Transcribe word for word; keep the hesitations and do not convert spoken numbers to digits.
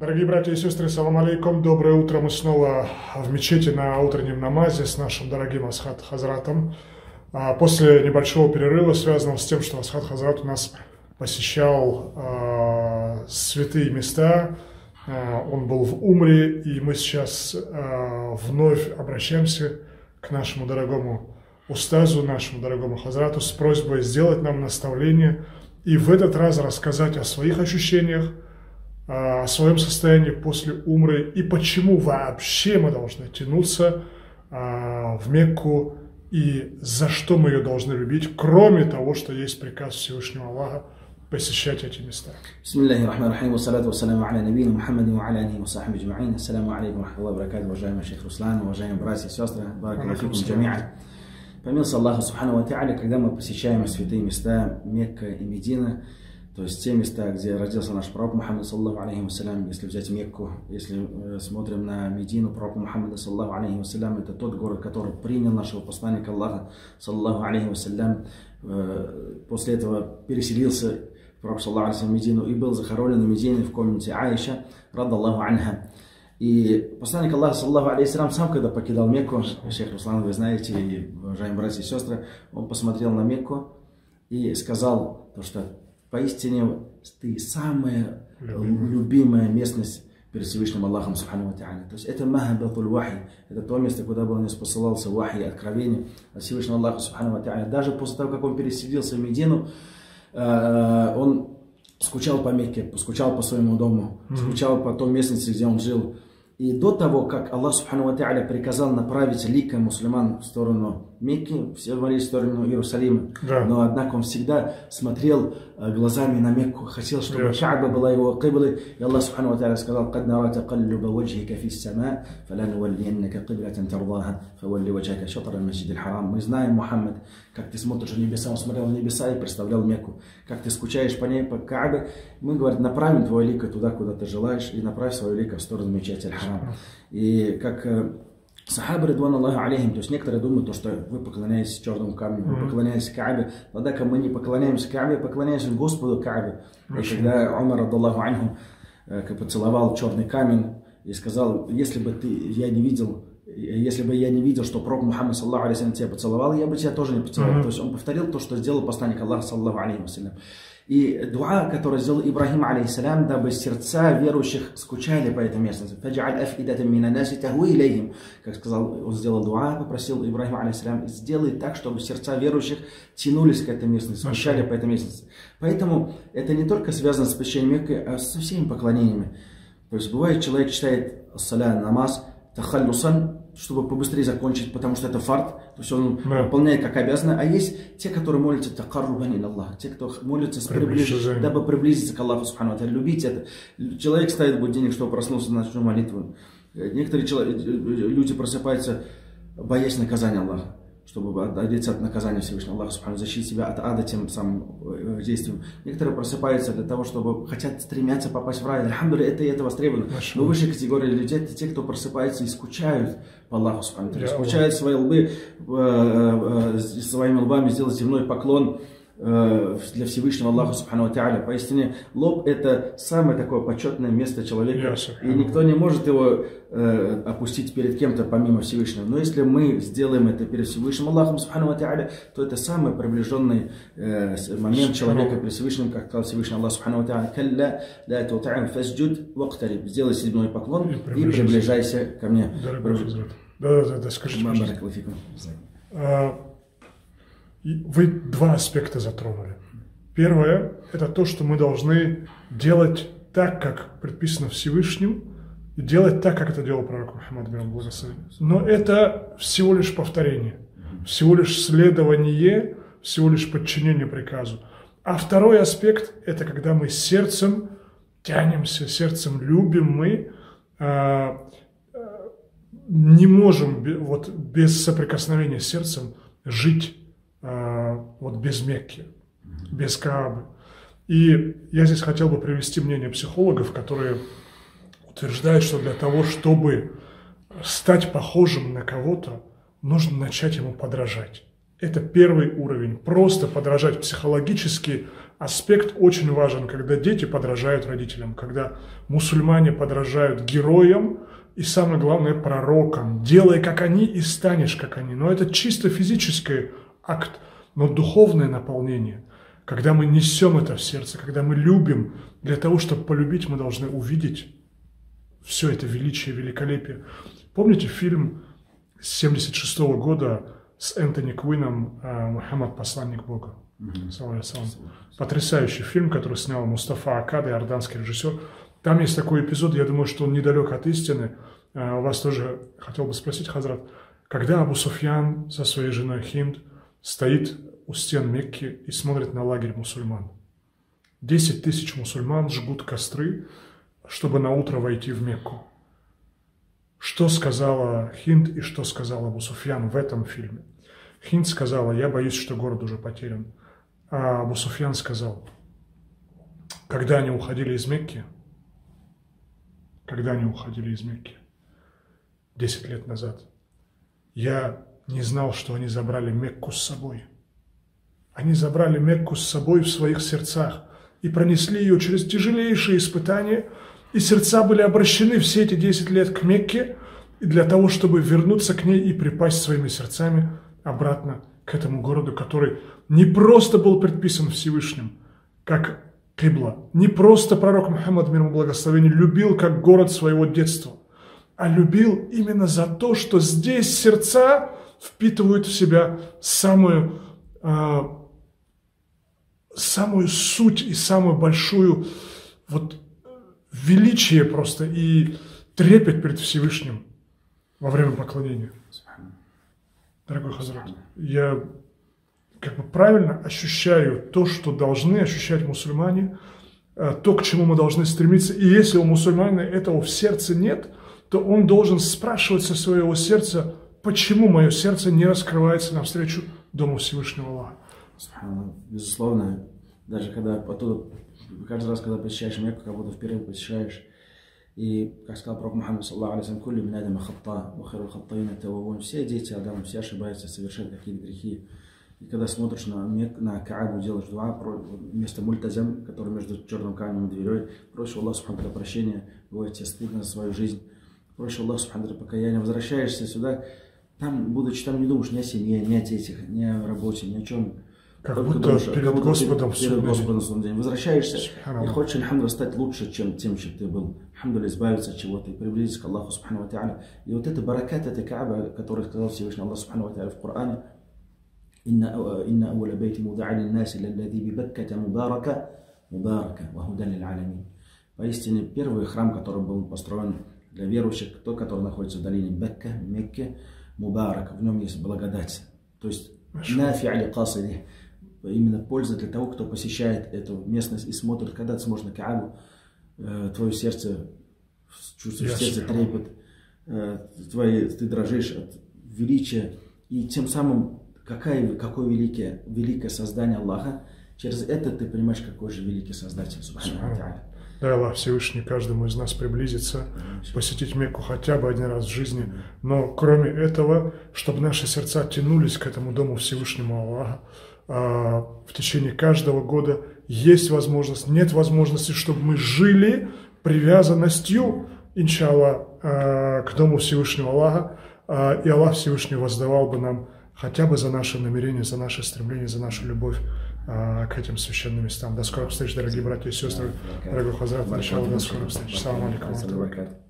Дорогие братья и сестры, салам алейкум, доброе утро, мы снова в мечети на утреннем намазе с нашим дорогим Асхат Хазратом. После небольшого перерыва, связанного с тем, что Асхат Хазрат у нас посещал э, святые места, э, он был в Умре, и мы сейчас э, вновь обращаемся к нашему дорогому Устазу, нашему дорогому Хазрату с просьбой сделать нам наставление и в этот раз рассказать о своих ощущениях, о своем состоянии после Умры и почему вообще мы должны тянуться в Мекку и за что мы ее должны любить, кроме того, что есть приказ Всевышнего Аллаха посещать эти места. Помилуйся Аллаху Субхану ва Тааля, когда мы посещаем святые места Мекка и Медина, то есть те места, где родился наш пророк Мухаммед, саллаллаху алейхи ва саллям. Если взять Мекку, если смотрим на Медину, пророк Мухаммеда, саллаллаху алейхи ва саллям, это тот город, который принял нашего посланника Аллаха, саллаллаху алейхи ва саллям. После этого переселился пророк, саллаллаху алейхи ва саллям, в Медину и был захоронен в Медине в комнате Аиша, раддаллаху анха. И посланник Аллаха, саллаллаху алейхи ва саллям, сам, когда покидал Мекку, шейх Руслан, вы знаете, и уважаемые братья и сестры, он посмотрел на Мекку и сказал, то, что поистине ты самая любимая, любимая местность перед Всевышним Аллахом Субхану ва Тааля. То есть это махабатуль вахи, это то место, куда бы он спосылался вахи, откровение от Всевышнего Аллаха Субхану ва Тааля. Даже после того, как он переселился в Медину, он скучал по Мекке, скучал по своему дому, mm-hmm. скучал по той местности, где он жил. И до того, как Аллах Субхану ва Тааля приказал направить лика мусульман в сторону Мекки, все говорили в сторону Иерусалима, да. Но однако он всегда смотрел глазами на Мекку, хотел, чтобы да. Кааба была его киблой, и Аллах Субхану ва Тааля сказал: «Кад нара такаллюба ваджхика фис сама, фалануваллияннака киблатан тардаха, фавалли ваджхака шатрал масджидил харам». Мы знаем, Мухаммед, как ты смотришь в небеса, он смотрел в небеса и представлял Мекку, как ты скучаешь по ней, по Каабе, мы, говорит, направим твое лика туда, куда ты желаешь, и направь свое лика в сторону мечети аль-Харам. И как сахабы, ридуан Аллаху алейхим, то есть некоторые думают, что вы поклоняетесь черному камню, вы поклоняетесь Каабе, однако мы не поклоняемся Каабе, поклоняемся Господу Каабе. И когда Умар, раддаллаху анху, поцеловал черный камень и сказал: если бы ты, я не видел, если бы я не видел, что пророк Мухаммед, саллаллаху алейхи ва саллям, тебя поцеловал, я бы тебя тоже не поцеловал. То есть он повторил то, что сделал посланник Аллаха, саллаллаху алейхи ва саллям. И дуа, который сделал Ибрахим, алейхиссалям, дабы сердца верующих скучали по этой местности. Как сказал, он сделал дуа, попросил Ибрахим, алейхиссалям, сделай так, чтобы сердца верующих тянулись к этой местности, скучали по этой местности. Поэтому это не только связано с посещением Мекки, а со всеми поклонениями. То есть бывает, человек читает саля, намаз, тахаллюсан, чтобы побыстрее закончить, потому что это фард, то есть он да. выполняет как обязано. А есть те, которые молятся такаррубан илаллах, те, кто молятся, приближ... дабы приблизиться к Аллаху Субхану ва Тааля, любить это. Человек ставит будильник, чтобы проснулся на ночную молитву. Некоторые человек... люди просыпаются, боясь наказания Аллаха, чтобы отдаться от наказания Всевышнего Аллаха Субхану, защитить себя от ада тем самым действием. Некоторые просыпаются для того, чтобы хотят, стремятся попасть в рай. Альхамдулилля, это и это востребовано. Но высшая категория людей — это те, кто просыпается и скучают по Аллаху Субхану. Скучают свои лбы, э, э, своими лбами сделать земной поклон э, для Всевышнего Аллаха Субхану ва Тааля. Поистине, лоб — это самое такое почетное место человека. И никто не может его опустить перед кем-то помимо Всевышнего. Но если мы сделаем это перед Всевышним Аллахом, то это самый приближенный момент человека перед Всевышним, как сказал Всевышний Аллах: сделай седьмой поклон и приближайся ко мне. Да, да, да, скажите, вы два аспекта затронули. Первое — это то, что мы должны делать так, как предписано Всевышним, и делать так, как это делал пророк Мухаммад, мир ему благословен. Но это всего лишь повторение, всего лишь следование, всего лишь подчинение приказу. А второй аспект – это когда мы сердцем тянемся, сердцем любим, мы э, не можем вот, без соприкосновения с сердцем жить э, вот, без Мекки, без Каабы. И я здесь хотел бы привести мнение психологов, которые утверждает, что для того, чтобы стать похожим на кого-то, нужно начать ему подражать. Это первый уровень. Просто подражать психологически аспект очень важен, когда дети подражают родителям, когда мусульмане подражают героям и, самое главное, пророкам. Делай, как они, и станешь, как они. Но это чисто физический акт, но духовное наполнение. Когда мы несем это в сердце, когда мы любим, для того, чтобы полюбить, мы должны увидеть все это величие, великолепие. Помните фильм семьдесят шестого года с Энтони Куином «Мухаммед, посланник Бога»? Потрясающий фильм, который снял Мустафа Акады, иорданский режиссер. Там есть такой эпизод, я думаю, что он недалек от истины. У вас тоже хотел бы спросить, Хазрат, когда Абу Суфьян со своей женой Хинд стоит у стен Мекки и смотрит на лагерь мусульман. десять тысяч мусульман жгут костры, чтобы на утро войти в Мекку. Что сказала Хинд и что сказала Абу Суфьян в этом фильме? Хинд сказала: я боюсь, что город уже потерян. А Абу Суфьян сказал: когда они уходили из Мекки, когда они уходили из Мекки, десять лет назад, я не знал, что они забрали Мекку с собой. Они забрали Мекку с собой в своих сердцах и пронесли ее через тяжелейшие испытания, и сердца были обращены все эти десять лет к Мекке, и для того, чтобы вернуться к ней и припасть своими сердцами обратно к этому городу, который не просто был предписан Всевышним, как Кибла, не просто пророк Мухаммад, мир ему благословение, любил как город своего детства, а любил именно за то, что здесь сердца впитывают в себя самую, э, самую суть и самую большую вот, величие просто и трепет перед Всевышним во время поклонения. Дорогой Хазрат, я как бы правильно ощущаю то, что должны ощущать мусульмане, то, к чему мы должны стремиться. И если у мусульманина этого в сердце нет, то он должен спрашивать со своего сердца: почему мое сердце не раскрывается навстречу Дому Всевышнего Аллаха? Безусловно, даже когда оттуда, каждый раз, когда посещаешь Мекку, как будто впервые посещаешь, и, как сказал пророк Мухаммед, все дети Адама, все ошибаются, совершают какие-то грехи. И когда смотришь на, на Каабу, делаешь дуа, вместо мультазем, который между черным камнем и дверей, просишь Аллах субхану для прощения, бывает тебе стыдно за свою жизнь, просишь Аллах субхану для покаяния, возвращаешься сюда, там, будучи там, не думаешь ни о семье, ни о детях, ни о работе, ни о чем. Как только будто душа, перед как Господом в судный день. Возвращаешься и хочешь, альхамдулилля, стать лучше, чем тем, чем ты был. Альхамдулилля, избавиться от чего-то и приблизиться к Аллаху субхану ва тааля. И вот это баракат, это Кааба, который сказал Всевышний Аллах субхану ва тааля в Коране: «Инна ауля бейти муда'а линнаси лиллади бибакката мубарака, мубарака, вахудан лил'алямин». Поистине, первый храм, который был построен для верующих, тот, который находится в долине Бекка, Мекке, мубарак, в нем есть благодать. То есть, нафи али касиди. Именно польза для того, кто посещает эту местность и смотрит, когда ты сможешь на Каабу, э, твое сердце, чувствуешь сердце трепет, э, твои, ты дрожишь от величия, и тем самым, какая, какое великое, великое создание Аллаха, через это ты понимаешь, какой же великий Создатель. Дай Аллах Всевышний каждому из нас приблизиться, посетить Мекку хотя бы один раз в жизни, но кроме этого, чтобы наши сердца тянулись к этому Дому Всевышнему Аллаха. В течение каждого года есть возможность, нет возможности, чтобы мы жили привязанностью, иншаллах, к Дому Всевышнего Аллаха, и Аллах Всевышний воздавал бы нам хотя бы за наши намерения, за наше стремление, за нашу любовь к этим священным местам. До скорых встреч, дорогие братья и сестры, дорогой Хазрат, иншаллах, до скорых встреч. Салам алейкум.